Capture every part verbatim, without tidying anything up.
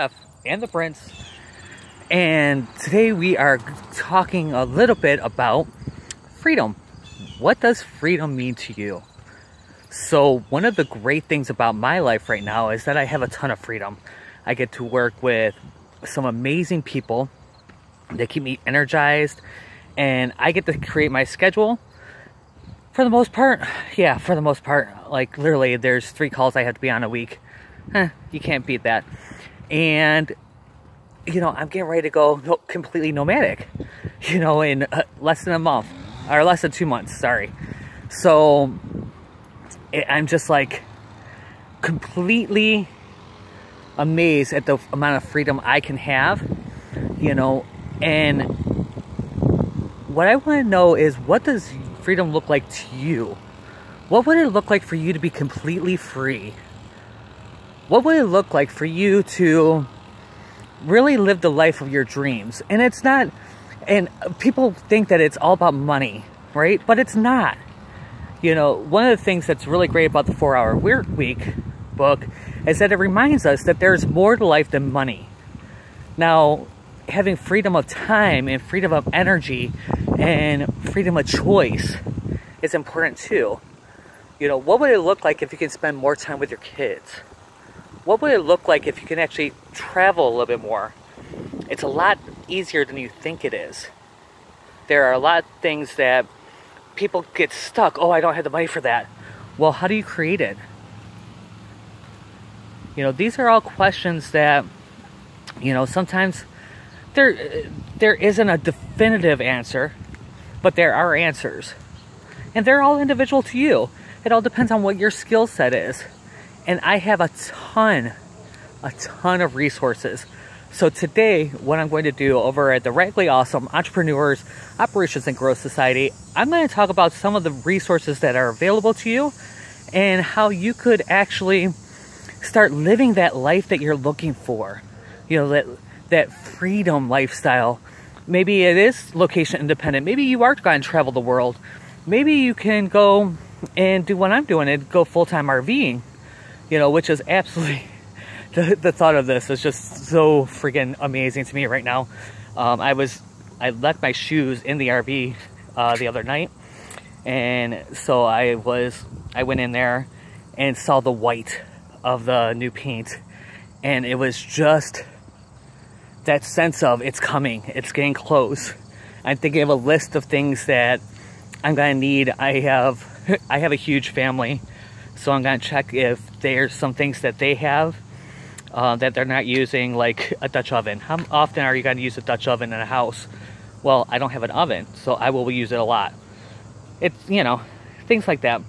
Jeff and the Prince, and today we are talking a little bit about freedom. What does freedom mean to you? So one of the great things about my life right now is that I have a ton of freedom. I get to work with some amazing people that keep me energized, and I get to create my schedule. For the most part, yeah, for the most part, like literally there's three calls I have to be on a week. Eh, you can't beat that. And, you know, I'm getting ready to go no, completely nomadic, you know, in uh, less than a month, or less than two months, sorry. So it, I'm just like completely amazed at the amount of freedom I can have, you know, and what I want to know is, what does freedom look like to you? What would it look like for you to be completely free? What would it look like for you to really live the life of your dreams? And it's not, and people think that it's all about money, right? But it's not. You know, one of the things that's really great about the Four Hour Work Week book is that it reminds us that there's more to life than money. Now, having freedom of time and freedom of energy and freedom of choice is important too. You know, what would it look like if you can spend more time with your kids? What would it look like if you can actually travel a little bit more? It's a lot easier than you think it is. There are a lot of things that people get stuck. Oh, I don't have the money for that. Well, how do you create it? You know, these are all questions that, you know, sometimes there there isn't a definitive answer, but there are answers. And they're all individual to you. It all depends on what your skill set is. And I have a ton, a ton of resources. So today, what I'm going to do over at the Radically Awesome Entrepreneurs Operations and Growth Society, I'm going to talk about some of the resources that are available to you and how you could actually start living that life that you're looking for. You know, that, that freedom lifestyle. Maybe it is location independent. Maybe you are going to travel the world. Maybe you can go and do what I'm doing and go full-time RVing. You know, which is absolutely, the, the thought of this is just so freaking amazing to me right now. Um, I was, I left my shoes in the R V uh, the other night. And so I was, I went in there and saw the white of the new paint. And it was just that sense of, it's coming, it's getting close. I'm thinking of a list of things that I'm gonna need. I have, I have a huge family. So I'm going to check if there's some things that they have uh, that they're not using, like a Dutch oven. How often are you going to use a Dutch oven in a house? Well, I don't have an oven, so I will use it a lot. It's, you know, things like that.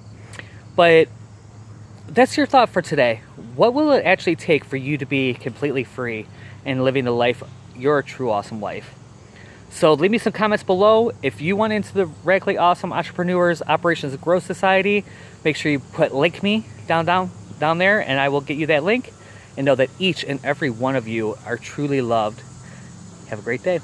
But that's your thought for today. What will it actually take for you to be completely free and living the life, your true awesome life? So leave me some comments below. If you want into the Radically Awesome Entrepreneurs Operations and Growth Society, make sure you put link me down, down, down there, and I will get you that link. And know that each and every one of you are truly loved. Have a great day.